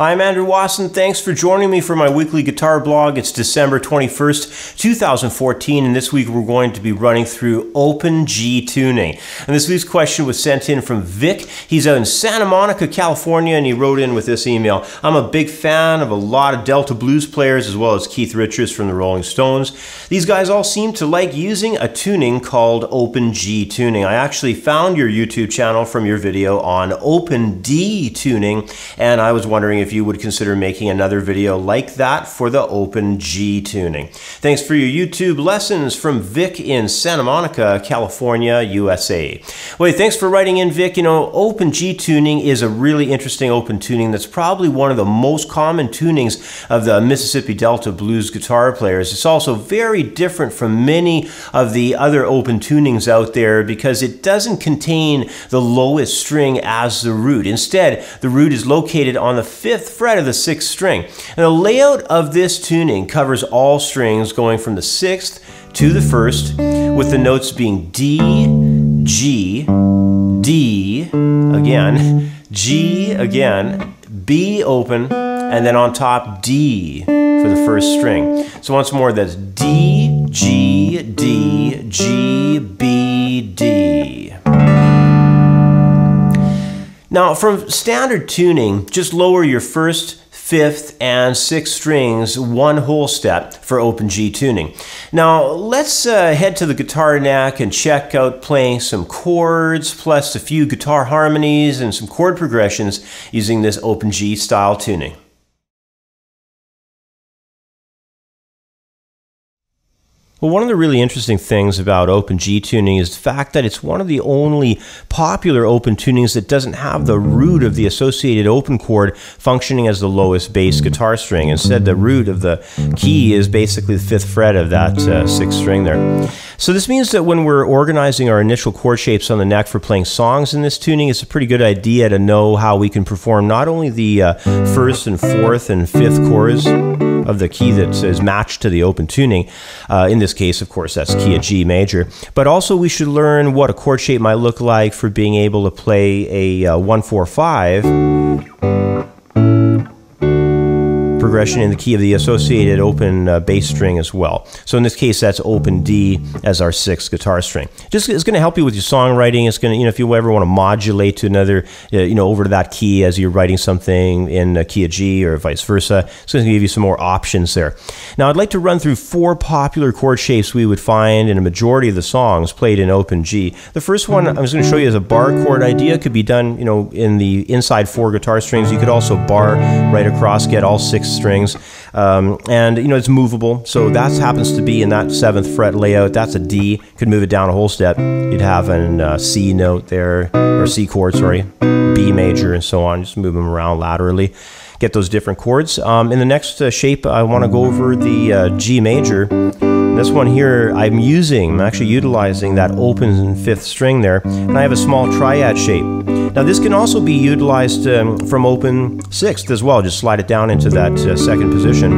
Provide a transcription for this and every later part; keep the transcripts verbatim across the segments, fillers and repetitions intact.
I'm Andrew Wasson. Thanks for joining me for my weekly guitar blog. It's December twenty-first, two thousand fourteen, and this week we're going to be running through Open G Tuning. And this week's question was sent in from Vic. He's out in Santa Monica, California, and he wrote in with this email. I'm a big fan of a lot of Delta blues players, as well as Keith Richards from the Rolling Stones. These guys all seem to like using a tuning called Open G Tuning. I actually found your YouTube channel from your video on Open D Tuning, and I was wondering if you would consider making another video like that for the Open G Tuning. Thanks for your YouTube lessons from Vic in Santa Monica, California, U S A. Well, thanks for writing in, Vic. You know, Open G Tuning is a really interesting open tuning that's probably one of the most common tunings of the Mississippi Delta blues guitar players. It's also very different from many of the other open tunings out there because it doesn't contain the lowest string as the root. Instead, the root is located on the fifth fifth fret of the sixth string. And the layout of this tuning covers all strings going from the sixth to the first, with the notes being D, G, D again, G again, B open, and then on top D for the first string. So once more, that's D, G, D, G, B, D. Now, from standard tuning, just lower your first, fifth, and sixth strings one whole step for Open G Tuning. Now, let's uh, head to the guitar neck and check out playing some chords, plus a few guitar harmonies and some chord progressions using this Open G style tuning. Well, one of the really interesting things about Open G Tuning is the fact that it's one of the only popular open tunings that doesn't have the root of the associated open chord functioning as the lowest bass guitar string. Instead, the root of the key is basically the fifth fret of that uh, sixth string there. So this means that when we're organizing our initial chord shapes on the neck for playing songs in this tuning, it's a pretty good idea to know how we can perform not only the uh, first and fourth and fifth chords of the key that is matched to the open tuning. Uh, in this case, of course, that's key of G major. But also we should learn what a chord shape might look like for being able to play a uh, one four five progression in the key of the associated open uh, bass string as well. So in this case, that's open D as our sixth guitar string. Just it's going to help you with your songwriting. It's going to, you know, if you ever want to modulate to another, uh, you know, over to that key as you're writing something in a key of G or vice versa. It's going to give you some more options there. Now, I'd like to run through four popular chord shapes we would find in a majority of the songs played in Open G. The first one I'm just going to show you is a bar chord idea. It could be done, you know, in the inside four guitar strings. You could also bar right across, get all six strings, um, and you know it's movable, so that happens to be in that seventh fret layout. That's a D. Could move it down a whole step. You'd have an uh, C note there, or C chord, sorry, B major, and so on. Just move them around laterally, get those different chords. Um, in the next uh, shape, I want to go over the uh, G major. This one here, I'm using, I'm actually utilizing that open fifth string there, and I have a small triad shape. Now this can also be utilized um, from open sixth as well. Just slide it down into that uh, second position,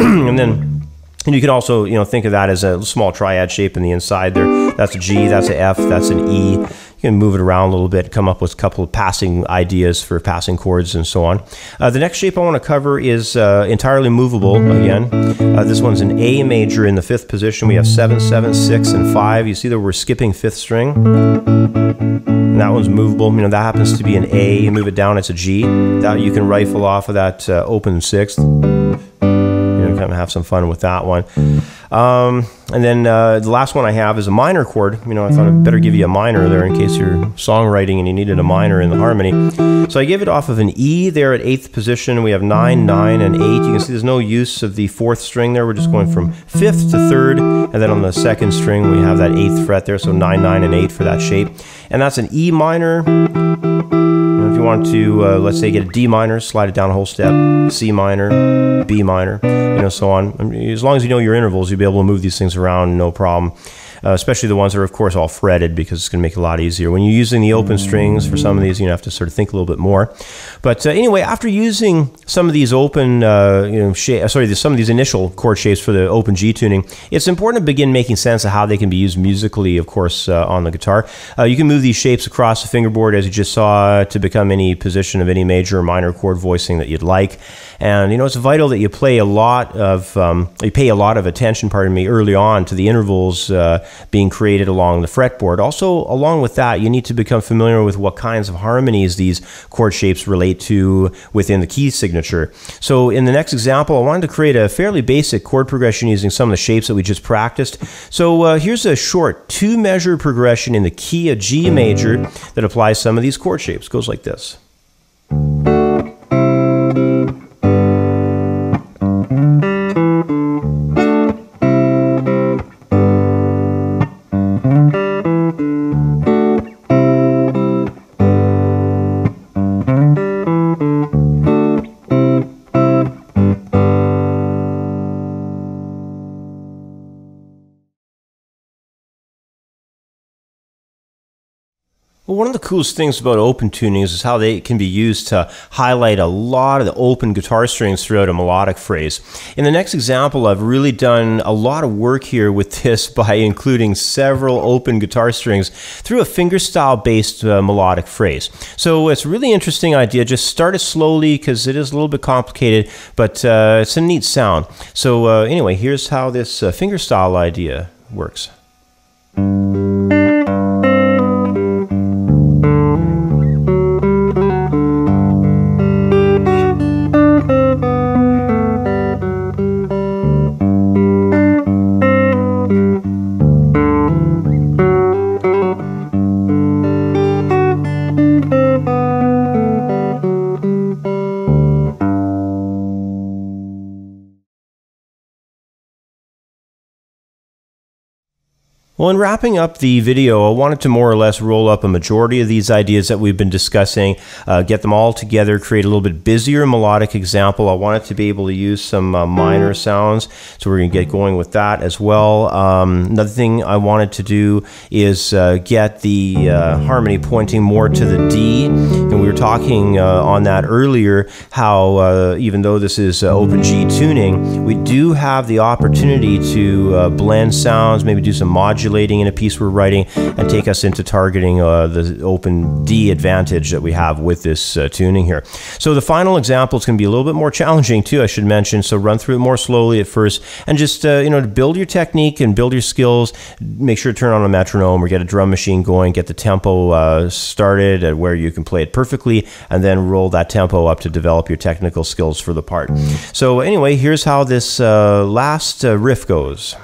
and then and you can also, you know, think of that as a small triad shape in the inside there. That's a G, that's an F, that's an E. You can move it around a little bit, come up with a couple of passing ideas for passing chords and so on. Uh, the next shape I want to cover is uh, entirely movable again. Uh, this one's an A major in the fifth position. We have seven, seven, six, and five. You see that we're skipping fifth string. And that one's movable. You know, that happens to be an A. You move it down, it's a G. That you can rifle off of that uh, open sixth. You know, kind of have some fun with that one. Um, and then uh, the last one I have is a minor chord. You know, I thought I'd better give you a minor there in case you're songwriting and you needed a minor in the harmony. So I gave it off of an E there at eighth position. We have nine, nine, and eight. You can see there's no use of the fourth string there. We're just going from fifth to third. And then on the second string, we have that eighth fret there. So nine, nine, and eight for that shape. And that's an E minor. And if you want to, uh, let's say, get a D minor, slide it down a whole step, C minor, B minor, you know, so on. I mean, as long as you know your intervals, you'll be able to move these things around, no problem. Uh, especially the ones that are, of course, all fretted, because it's going to make it a lot easier. When you're using the open strings for some of these, you have to sort of think a little bit more. But uh, anyway, after using some of these open, uh, you know, shape, sorry, some of these initial chord shapes for the Open G tuning, it's important to begin making sense of how they can be used musically, of course, uh, on the guitar. Uh, you can move these shapes across the fingerboard, as you just saw, to become any position of any major or minor chord voicing that you'd like. And, you know, it's vital that you play a lot of, um, you pay a lot of attention, pardon me, early on to the intervals uh, being created along the fretboard. Also, along with that, you need to become familiar with what kinds of harmonies these chord shapes relate to within the key signature. So in the next example, I wanted to create a fairly basic chord progression using some of the shapes that we just practiced. So uh, here's a short two-measure progression in the key of G major that applies some of these chord shapes. It goes like this. Well, one of the coolest things about open tuning is how they can be used to highlight a lot of the open guitar strings throughout a melodic phrase. In the next example, I've really done a lot of work here with this by including several open guitar strings through a fingerstyle based uh, melodic phrase. So it's a really interesting idea. Just start it slowly because it is a little bit complicated, but uh, it's a neat sound. So uh, anyway, here's how this uh, fingerstyle idea works. Well, in wrapping up the video, I wanted to more or less roll up a majority of these ideas that we've been discussing, uh, get them all together, create a little bit busier melodic example. I wanted to be able to use some uh, minor sounds, so we're going to get going with that as well. Um, another thing I wanted to do is uh, get the uh, harmony pointing more to the D, and we were talking uh, on that earlier, how uh, even though this is uh, Open G tuning, we do have the opportunity to uh, blend sounds, maybe do some modulating in a piece we're writing and take us into targeting uh, the open D advantage that we have with this uh, tuning here. So the final example is going to be a little bit more challenging too, I should mention, so run through it more slowly at first and just uh, you know, to build your technique and build your skills, make sure to turn on a metronome or get a drum machine going, get the tempo uh, started at where you can play it perfectly, and then roll that tempo up to develop your technical skills for the part. So anyway, here's how this uh, last uh, riff goes.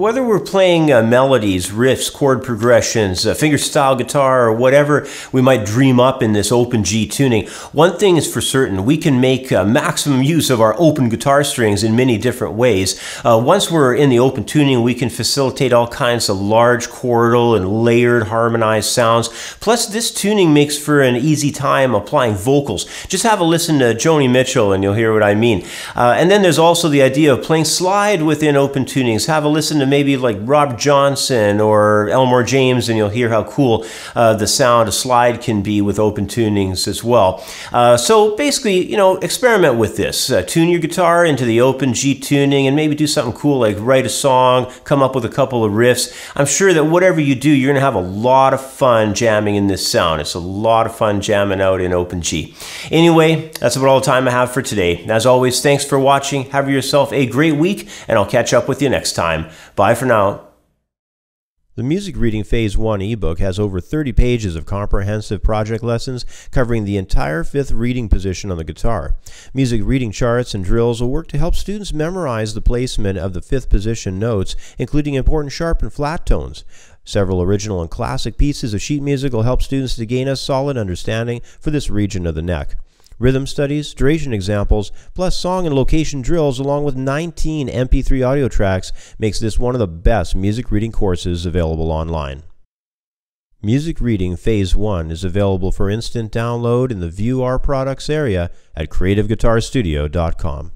Whether we're playing uh, melodies, riffs, chord progressions, uh, fingerstyle guitar, or whatever we might dream up in this Open G tuning, one thing is for certain, we can make uh, maximum use of our open guitar strings in many different ways. Uh, once we're in the open tuning, we can facilitate all kinds of large chordal and layered harmonized sounds. Plus, this tuning makes for an easy time applying vocals. Just have a listen to Joni Mitchell and you'll hear what I mean. Uh, and then there's also the idea of playing slide within open tunings. Have a listen to maybe Maybe like Rob Johnson or Elmore James, and you'll hear how cool uh, the sound of slide can be with open tunings as well. Uh, so basically, you know, experiment with this. Uh, tune your guitar into the Open G tuning and maybe do something cool like write a song, come up with a couple of riffs. I'm sure that whatever you do, you're going to have a lot of fun jamming in this sound. It's a lot of fun jamming out in Open G. Anyway, that's about all the time I have for today. As always, thanks for watching. Have yourself a great week, and I'll catch up with you next time. Bye. Bye for now. The Music Reading Phase one ebook has over thirty pages of comprehensive project lessons covering the entire fifth reading position on the guitar. Music reading charts and drills will work to help students memorize the placement of the fifth position notes, including important sharp and flat tones. Several original and classic pieces of sheet music will help students to gain a solid understanding for this region of the neck. Rhythm studies, duration examples, plus song and location drills, along with nineteen M P three audio tracks, makes this one of the best music reading courses available online. Music Reading Phase one is available for instant download in the View Our Products area at creative guitar studio dot com.